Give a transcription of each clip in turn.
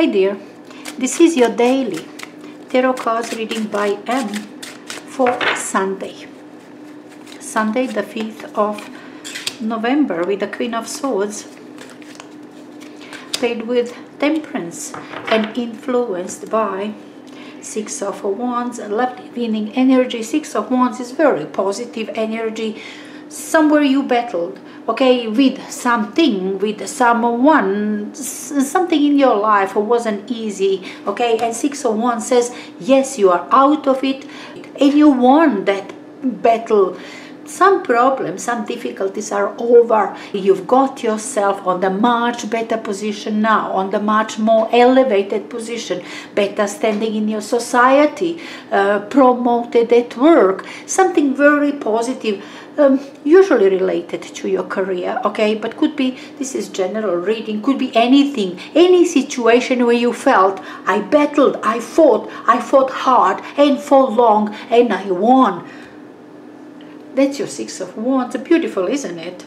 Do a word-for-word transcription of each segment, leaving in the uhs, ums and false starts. Hi dear, this is your daily tarot cards reading by M for Sunday. Sunday the fifth of November with the Queen of Swords paired with Temperance and influenced by Six of Wands, left leaning energy. Six of Wands is very positive energy. Somewhere you battled, okay, with something, with someone, something in your life wasn't easy, okay, and Six of Wands says, yes, you are out of it, and you won that battle. Some problems, some difficulties are over. You've got yourself on the much better position now, on the much more elevated position, better standing in your society, uh, promoted at work, something very positive, um, usually related to your career, okay? But could be, this is general reading, could be anything, any situation where you felt, I battled, I fought, I fought hard and for long and I won. That's your Six of Wands. Beautiful, isn't it?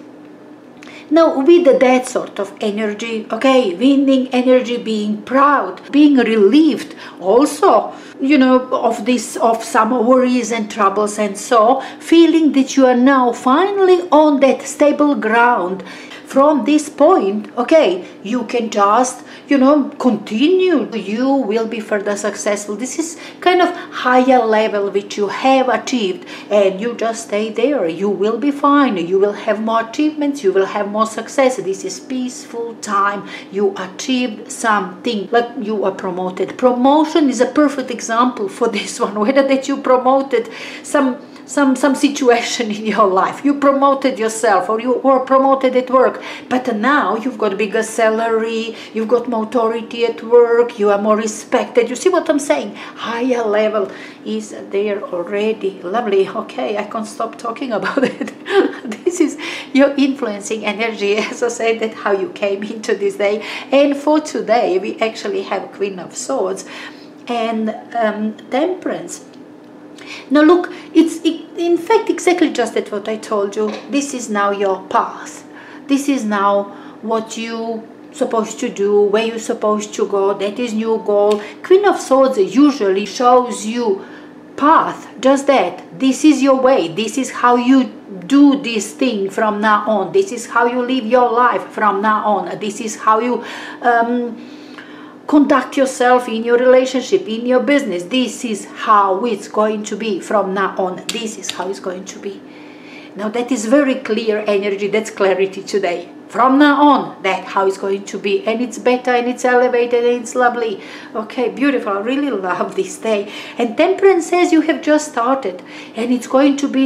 Now, with that sort of energy, okay, winning energy, being proud, being relieved also, you know, of this, of some worries and troubles and so, feeling that you are now finally on that stable ground. From this point, okay, you can just, you know, continue. You will be further successful. This is kind of higher level which you have achieved and you just stay there. You will be fine. You will have more achievements. You will have more success. This is peaceful time. You achieved something, like you were promoted. Promotion is a perfect example for this one. Whether that you promoted some Some, some situation in your life. You promoted yourself or you were promoted at work, but now you've got bigger salary, you've got more authority at work, you are more respected. You see what I'm saying? Higher level is there already. Lovely. Okay, I can't stop talking about it. This is your influencing energy. As I said, that's how you came into this day. And for today, we actually have Queen of Swords and um, Temperance. Now look, it's it, in fact exactly just that what I told you. This is now your path. This is now what you supposed to do, where you're supposed to go. That is new goal. Queen of Swords usually shows you path, just that. This is your way. This is how you do this thing from now on. This is how you live your life from now on. This is how you... Um, Conduct yourself in your relationship, in your business. This is how it's going to be from now on. This is how it's going to be. Now that is very clear energy. That's clarity today. From now on, that's how it's going to be. And it's better and it's elevated and it's lovely. Okay, beautiful. I really love this day. And Temperance says you have just started. And it's going to be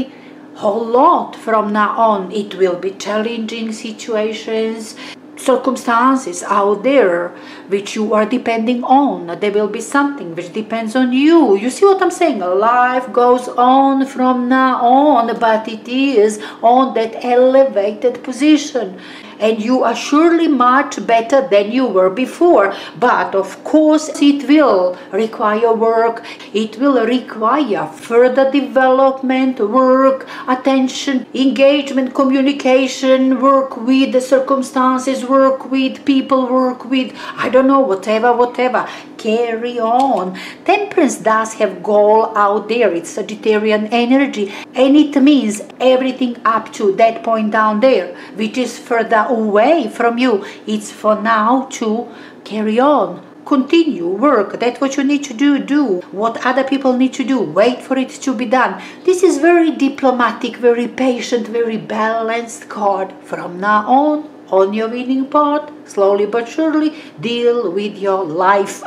a whole lot from now on. It will be challenging situations. Circumstances out there which you are depending on. There will be something which depends on you. You see what I'm saying? Life goes on from now on, but it is on that elevated position. And you are surely much better than you were before. But of course it will require work. It will require further development, work, attention, engagement, communication, work with the circumstances, work with people, work with, I don't know, whatever, whatever. Carry on. Temperance does have goal out there. It's Sagittarian energy. And it means everything up to that point down there, which is further away from you. It's for now to carry on, continue, work. That's what you need to do, do what other people need to do, wait for it to be done. This is very diplomatic, very patient, very balanced card. From now on, on your winning path, slowly but surely, deal with your life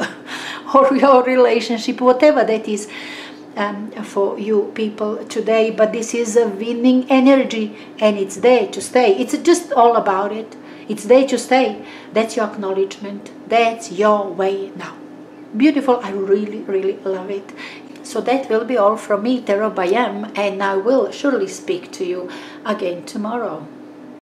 or your relationship, whatever that is. Um, for you people today, but this is a winning energy and it's there to stay. It's just all about it. It's there to stay. That's your acknowledgement. That's your way now. Beautiful. I really, really love it. So that will be all from me, Tarot by M, and I will surely speak to you again tomorrow.